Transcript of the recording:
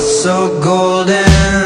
so golden.